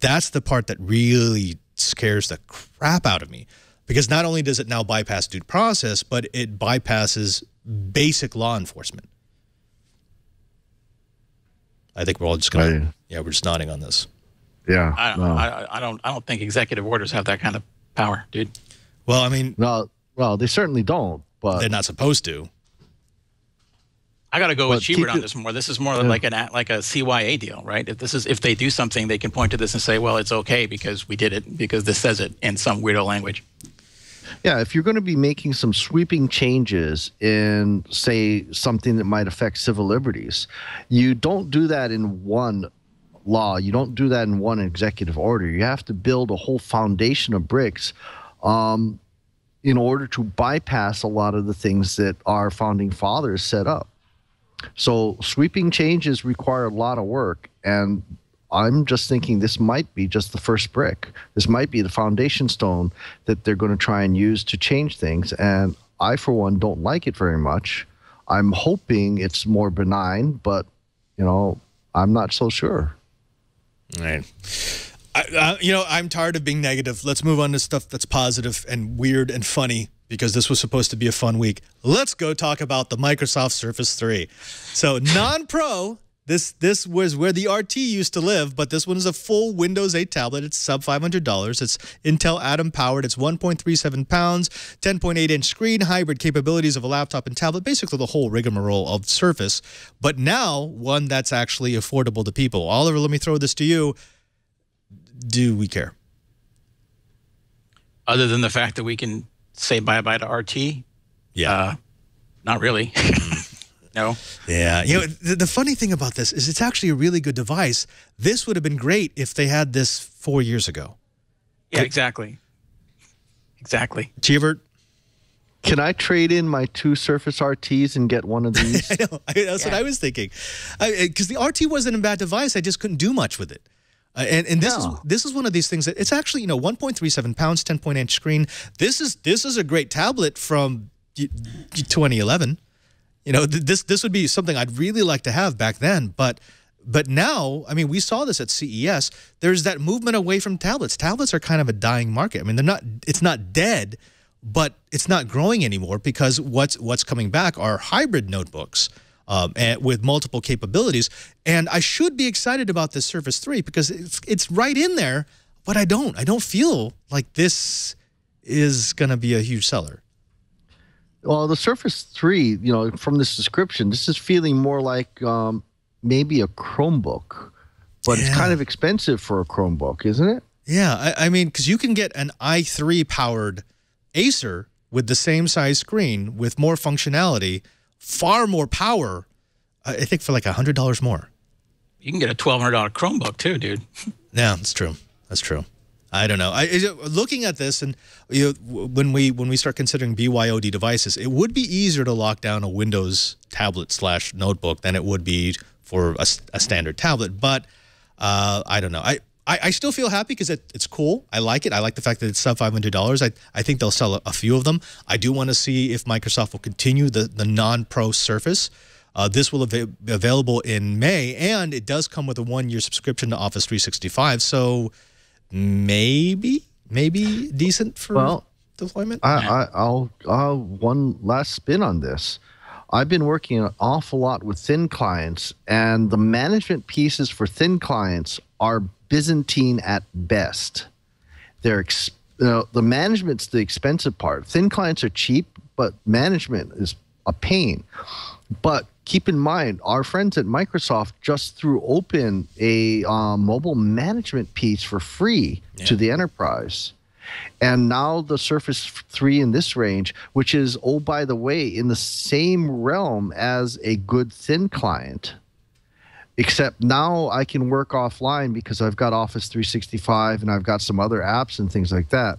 That's the part that really scares the crap out of me, because not only does it now bypass due process, but it bypasses basic law enforcement. I think we're all just going to, we're just nodding on this. Yeah. I don't think executive orders have that kind of power, dude. Well, I mean. Well, they certainly don't, but. They're not supposed to. I got to go with Cheever on this more. This is more like a CYA deal, right? If they do something, they can point to this and say, well, it's okay because we did it, because this says it in some weirdo language. Yeah, if you're going to be making some sweeping changes in, say, something that might affect civil liberties, you don't do that in one law. You don't do that in one executive order. You have to build a whole foundation of bricks in order to bypass a lot of the things that our founding fathers set up. So sweeping changes require a lot of work, and I'm just thinking this might be just the first brick. This might be the foundation stone that they're going to try and use to change things. And I, for one, don't like it very much. I'm hoping it's more benign, but, I'm not so sure. All right. I'm tired of being negative. Let's move on to stuff that's positive and weird and funny, because this was supposed to be a fun week. Let's go talk about the Microsoft Surface 3. So non-pro... This was where the RT used to live, but this one is a full Windows 8 tablet. It's sub $500. It's Intel Atom powered. It's 1.37 pounds, 10.8-inch screen, hybrid capabilities of a laptop and tablet, basically the whole rigmarole of Surface, but now one that's actually affordable to people. Oliver, let me throw this to you. Do we care? Other than the fact that we can say bye-bye to RT? Yeah. Not really. No. Yeah. The funny thing about this is it's actually a really good device. This would have been great if they had this 4 years ago. Yeah, exactly. Exactly. Cheevert? Can I trade in my two Surface RTs and get one of these? I know. That's what I was thinking. Because the RT wasn't a bad device. I just couldn't do much with it. And this is one of these things that it's actually, 1.37 pounds, 10.8-inch screen. This is a great tablet from 2011. This would be something I'd really like to have back then, but now, I mean, we saw this at CES. There's that movement away from tablets. Tablets are kind of a dying market. I mean, it's not dead, but it's not growing anymore, because what's coming back are hybrid notebooks and with multiple capabilities. And I should be excited about this Surface 3 because it's right in there, but I don't feel like this is going to be a huge seller. Well, the Surface 3, from this description, this is feeling more like maybe a Chromebook, but it's kind of expensive for a Chromebook, isn't it? Yeah, I mean, because you can get an i3-powered Acer with the same size screen, with more functionality, far more power, I think for like $100 more. you can get a $1,200 Chromebook too, dude. Yeah, that's true. That's true. I don't know. Looking at this, and you know, when we start considering BYOD devices, it would be easier to lock down a Windows tablet / notebook than it would be for a standard tablet. But I don't know. I still feel happy because it's cool. I like it. I like the fact that it's sub $500. I think they'll sell a few of them. I do want to see if Microsoft will continue the non-pro Surface. This will be available in May, and it does come with a 1-year subscription to Office 365. So maybe decent for deployment. I'll one last spin on this. I've been working an awful lot with thin clients, and the management pieces for thin clients are Byzantine at best. They're, you know, the management's the expensive part. Thin clients are cheap, but management is a pain. But keep in mind, our friends at Microsoft just threw open a mobile management piece for free to the enterprise. And now the Surface 3 in this range, which is, oh, by the way, in the same realm as a good thin client, except now I can work offline because I've got Office 365 and I've got some other apps and things like that.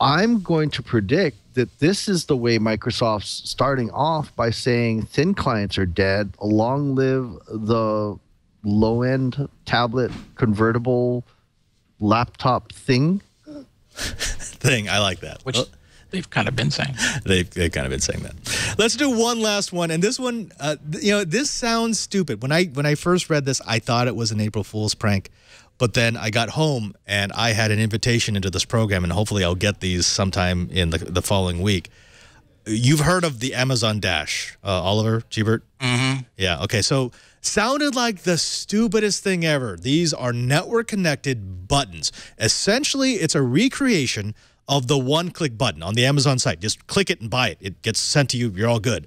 I'm going to predict that this is the way Microsoft's starting off by saying thin clients are dead, long live the low-end tablet, convertible, laptop thing. I like that. Which they've kind of been saying. They've kind of been saying that. Let's do one last one, and this one, you know, this sounds stupid. When I first read this, I thought it was an April Fool's prank, but then I got home and I had an invitation into this program, and hopefully I'll get these sometime in the following week. You've heard of the Amazon Dash, Oliver, Gebert? Mm-hmm. Yeah. Okay. So sounded like the stupidest thing ever. These are network-connected buttons. Essentially, it's a recreation of the one-click button on the Amazon site. Just click it and buy it. It gets sent to you. You're all good.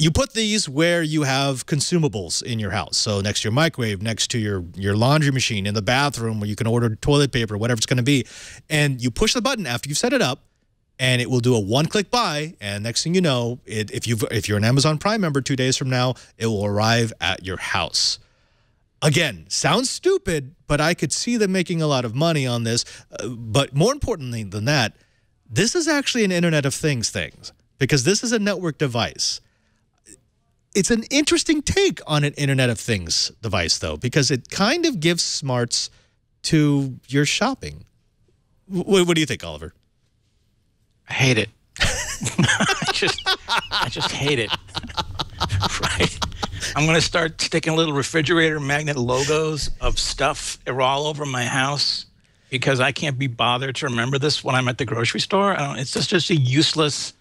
You put these where you have consumables in your house. So next to your microwave, next to your laundry machine, in the bathroom where you can order toilet paper, whatever it's going to be. And you push the button after you've set it up, and it will do a one-click buy, and next thing you know, if you're an Amazon Prime member 2 days from now, it will arrive at your house. Again, sounds stupid, but I could see them making a lot of money on this. But more importantly than that, this is actually an Internet of Things thing, because this is a network device. It's an interesting take on an Internet of Things device, though, because it kind of gives smarts to your shopping. What do you think, Oliver? I hate it. I just hate it. Right? I'm going to start sticking little refrigerator magnet logos of stuff all over my house because I can't be bothered to remember this when I'm at the grocery store. It's just a useless...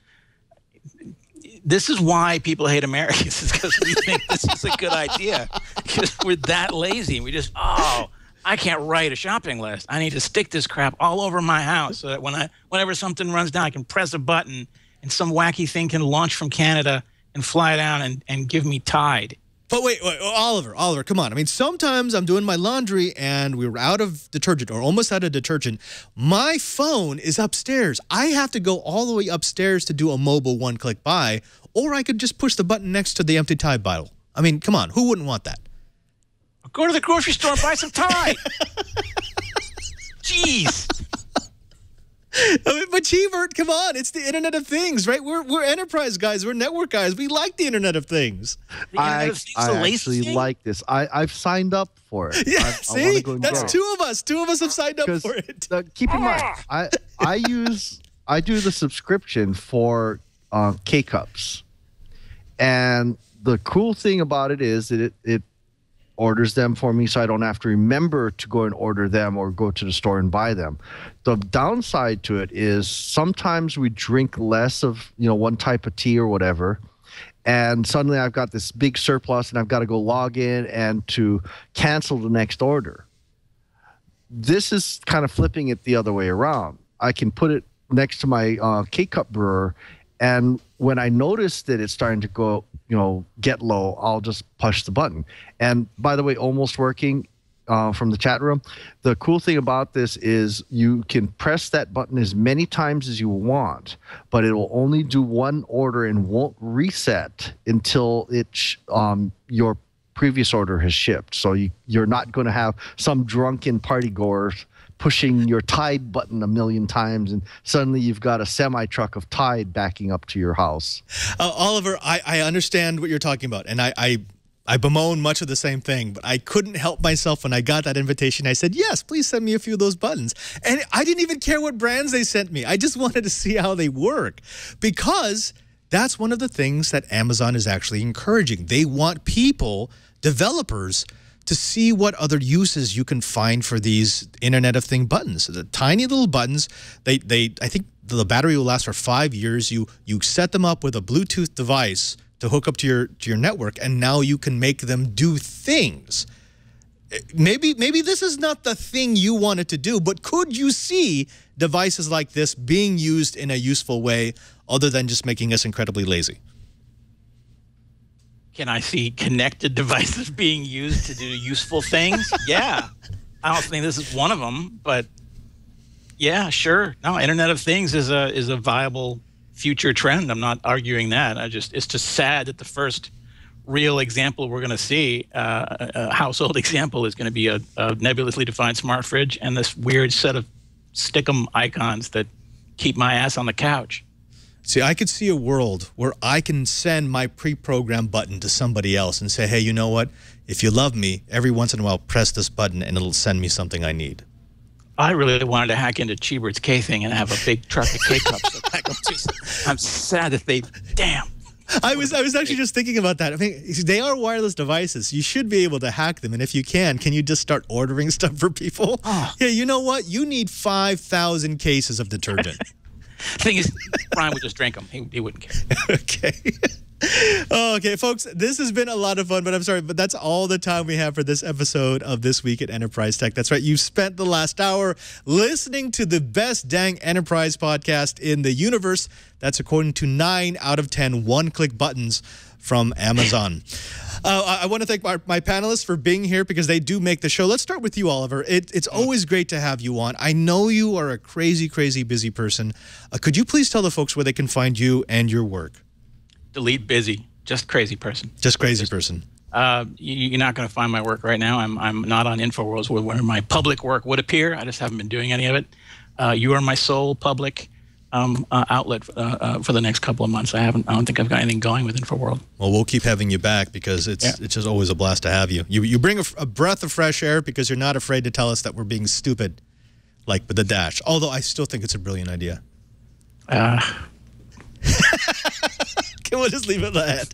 This is why people hate Americans, is because we think this is a good idea. Because we're that lazy. We just, oh... I can't write a shopping list. I need to stick this crap all over my house so that whenever something runs down, I can press a button and some wacky thing can launch from Canada and fly down and give me Tide. But wait, Oliver, come on. I mean, sometimes I'm doing my laundry and we were out of detergent or almost out of detergent. My phone is upstairs. I have to go all the way upstairs to do a mobile one-click buy, or I could just push the button next to the empty Tide bottle. I mean, come on. Who wouldn't want that? Go to the grocery store and buy some Tide. Jeez. I mean, but Chevert, come on. It's the Internet of Things, right? We're enterprise guys. We're network guys. We like the Internet of Things. I actually like this. I've signed up for it. Yeah, see? That's two of us. Two of us have signed up for it. Keep in mind, I do the subscription for K Cups. And the cool thing about it is that it orders them for me, so I don't have to remember to go and order them or go to the store and buy them. The downside to it is sometimes we drink less of, you know, one type of tea or whatever, and suddenly I've got this big surplus and I've got to go log in and to cancel the next order. This is kind of flipping it the other way around. I can put it next to my K-Cup brewer, and when I notice that it's starting to go, you know, get low, I'll just push the button. And by the way, almost working from the chat room, the cool thing about this is you can press that button as many times as you want, but it will only do one order and won't reset until your previous order has shipped. So you're not going to have some drunken party goer pushing your Tide button a million times, and suddenly you've got a semi-truck of Tide backing up to your house. Oliver, I understand what you're talking about, and I bemoan much of the same thing, but I couldn't help myself when I got that invitation. I said, yes, please send me a few of those buttons. And I didn't even care what brands they sent me. I just wanted to see how they work, because that's one of the things that Amazon is actually encouraging. They want people, developers, to see what other uses you can find for these Internet of Thing buttons. The tiny little buttons, I think the battery will last for 5 years. You set them up with a Bluetooth device to hook up to your network, and now you can make them do things. Maybe this is not the thing you wanted to do, but could you see devices like this being used in a useful way other than just making us incredibly lazy? Can I see connected devices being used to do useful things? Yeah. I don't think this is one of them, but yeah, sure. No, Internet of Things is a viable future trend. I'm not arguing that. It's just sad that the first real example we're going to see, a household example, is going to be a nebulously defined smart fridge and this weird set of stick-em icons that keep my ass on the couch. See, I could see a world where I can send my pre-programmed button to somebody else and say, hey, you know what? If you love me, every once in a while, press this button and it'll send me something I need. I really wanted to hack into Cheebert's K-Thing and have a big truck of K Cups. I'm sad that they, damn. I was actually just thinking about that. I mean, they are wireless devices. You should be able to hack them. And if you can you just start ordering stuff for people? Oh. Yeah, you know what? You need 5,000 cases of detergent. Thing is, Brian would just drink them. He wouldn't care. Okay. Oh, okay, folks, this has been a lot of fun, but I'm sorry, but that's all the time we have for this episode of This Week at Enterprise Tech. That's right. You've spent the last hour listening to the best dang enterprise podcast in the universe. That's according to 9 out of 10 one-click buttons from Amazon. I want to thank my panelists for being here because they do make the show. Let's start with you, Oliver. It's always great to have you on. I know you are a crazy, crazy busy person. Could you please tell the folks where they can find you and your work? Delete busy. Just crazy person. Just crazy person. You're not going to find my work right now. I'm not on InfoWorld where my public work would appear. I just haven't been doing any of it. You are my sole public outlet for the next couple of months. I don't think I've got anything going with InfoWorld. Well, we'll keep having you back because it's just always a blast to have you. You bring a breath of fresh air because you're not afraid to tell us that we're being stupid, like with the dash. Although I still think it's a brilliant idea. Okay, we'll just leave it at that.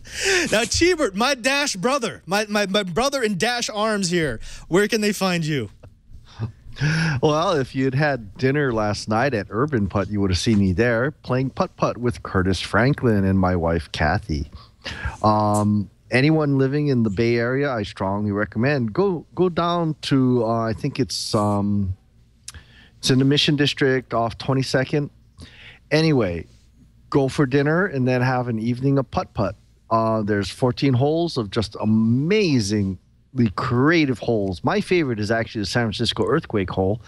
Now, Cheebert, my dash brother, my brother in dash arms here. Where can they find you? Well, if you'd had dinner last night at Urban Putt, you would have seen me there playing putt-putt with Curtis Franklin and my wife, Kathy. Anyone living in the Bay Area, I strongly recommend. Go down to, I think it's in the Mission District off 22nd. Anyway, go for dinner and then have an evening of putt-putt. There's 14 holes of just amazing creative holes. My favorite is actually the San Francisco earthquake hole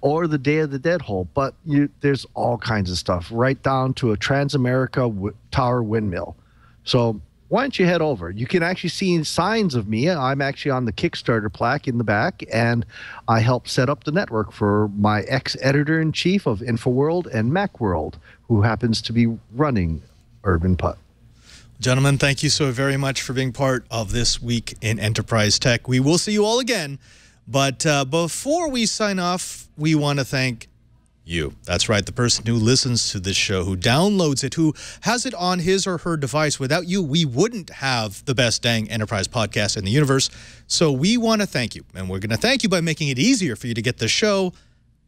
or the Day of the Dead hole, but there's all kinds of stuff right down to a Transamerica Tower windmill. So why don't you head over? You can actually see signs of me. I'm actually on the Kickstarter plaque in the back, and I helped set up the network for my ex-editor-in-chief of InfoWorld and MacWorld, who happens to be running Urban Putt. Gentlemen, thank you so very much for being part of This Week in Enterprise Tech. We will see you all again, but before we sign off, we want to thank you. That's right, the person who listens to this show, who downloads it, who has it on his or her device. Without you, we wouldn't have the best dang enterprise podcast in the universe, so we want to thank you, and we're going to thank you by making it easier for you to get the show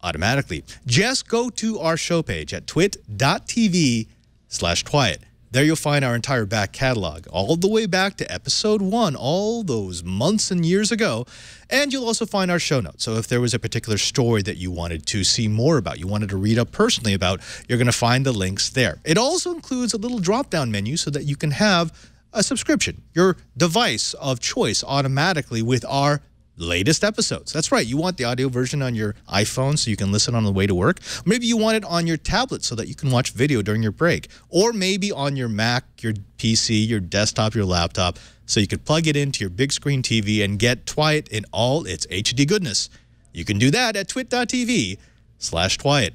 automatically. Just go to our show page at twit.tv/twyit. There you'll find our entire back catalog, all the way back to episode 1, all those months and years ago. And you'll also find our show notes. So if there was a particular story that you wanted to see more about, you wanted to read up personally about, you're going to find the links there. It also includes a little drop-down menu so that you can have a subscription, your device of choice, automatically with our latest episodes. That's right. You want the audio version on your iPhone so you can listen on the way to work. Maybe you want it on your tablet so that you can watch video during your break. Or maybe on your Mac, your PC, your desktop, your laptop, so you could plug it into your big screen TV and get Twiit in all its HD goodness. You can do that at twit.tv/Twiit.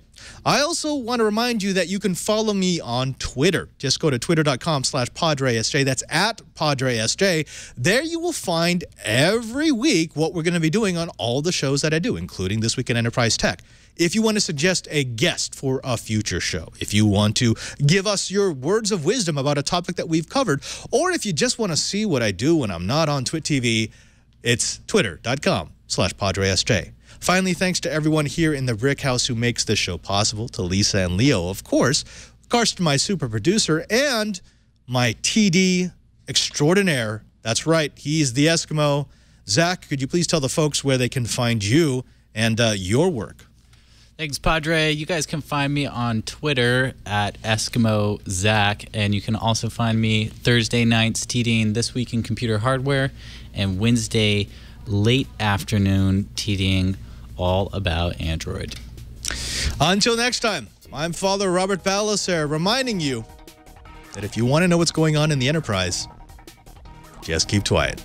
I also want to remind you that you can follow me on Twitter. Just go to twitter.com/PadreSJ. That's at Padre SJ. There you will find every week what we're going to be doing on all the shows that I do, including This Week in Enterprise Tech. If you want to suggest a guest for a future show, if you want to give us your words of wisdom about a topic that we've covered, or if you just want to see what I do when I'm not on Twit TV, it's twitter.com/PadreSJ. Finally, thanks to everyone here in the Brick House who makes this show possible, to Lisa and Leo, of course, Karsten, my super producer, and my TD extraordinaire. That's right, he's the Eskimo. Zach, could you please tell the folks where they can find you and your work? Thanks, Padre. You guys can find me on Twitter at Eskimo Zach, and you can also find me Thursday nights TDing This Week in Computer Hardware, and Wednesday late afternoon TDing all about Android. Until next time, I'm Fr. Robert Ballecer, reminding you that if you want to know what's going on in the enterprise, just keep quiet.